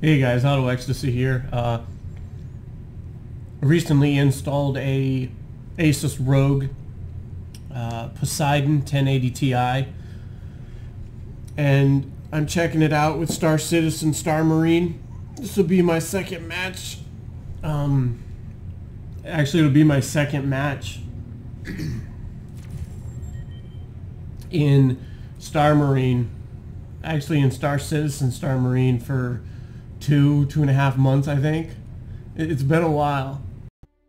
Hey guys, AutoXtacy here. Recently installed a Asus ROG Poseidon 1080 Ti, and I'm checking it out with Star Citizen, Star Marine. This will be my second match. Actually, it'll be my second match in Star Marine. Actually, in Star Citizen, Star Marine for two and a half months, I think. It's been a while.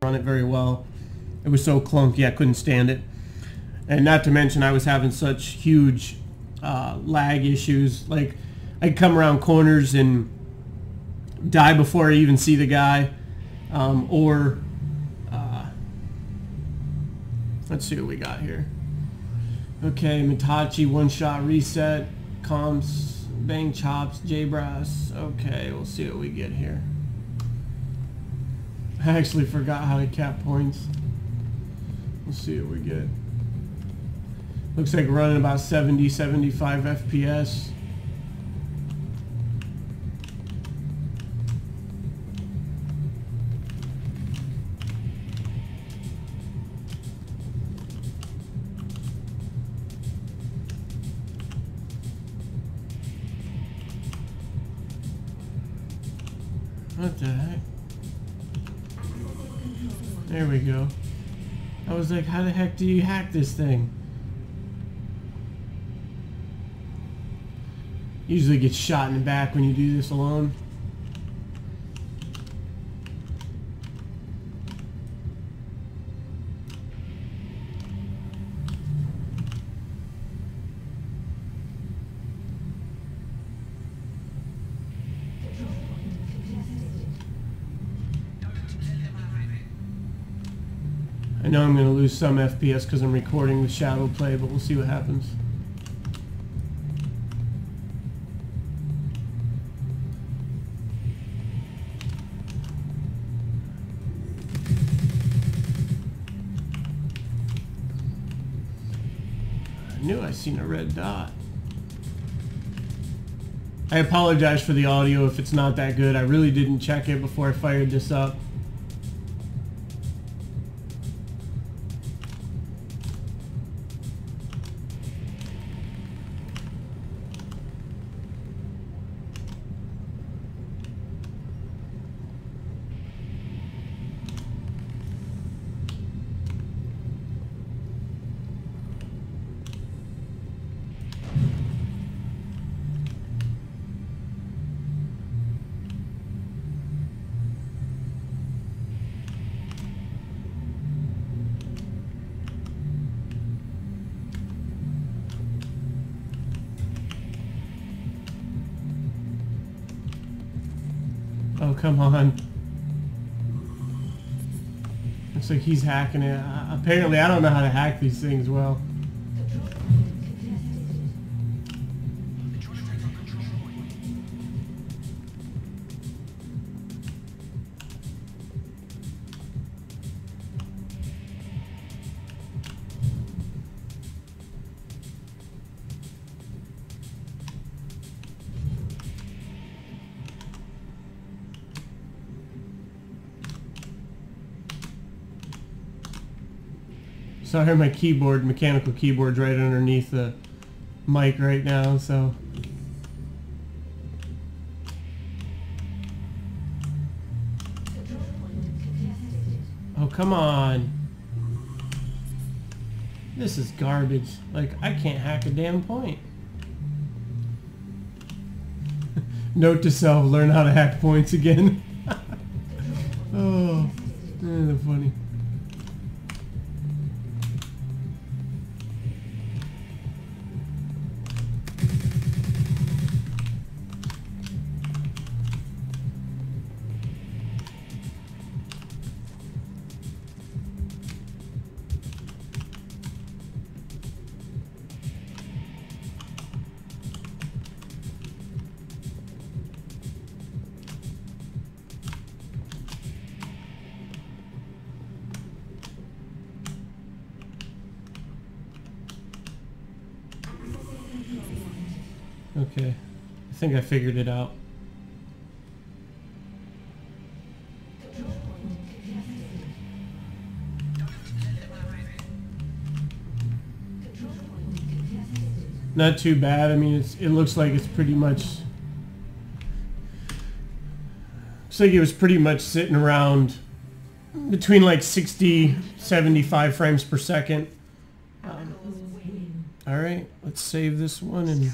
Run it very well. It was so clunky, I couldn't stand it. And not to mention, I was having such huge lag issues. Like, I'd come around corners and die before I even see the guy. Let's see what we got here. Okay, Mitachi, one-shot reset. Comps, bang chops, J-brass. Okay, we'll see what we get here. I actually forgot how to cap points. We'll see what we get. Looks like we're running about 70, 75 FPS. What the heck? There we go. I was like, how the heck do you hack this thing? Usually get shot in the back when you do this alone. I know I'm going to lose some FPS because I'm recording with Shadowplay, but we'll see what happens. I knew I seen a red dot. I apologize for the audio if it's not that good. I really didn't check it before I fired this up. Oh, come on. Looks like he's hacking it. Apparently, I don't know how to hack these things well. So I hear my keyboard, mechanical keyboard's right underneath the mic right now, so. Oh, come on. This is garbage. Like, I can't hack a damn point. Note to self, learn how to hack points again. Oh, that's funny. Okay, I think I figured it out. not too bad. I mean, it looks like it's pretty much... Looks like it was pretty much sitting around between like 60, 75 frames per second. All right, let's save this one and...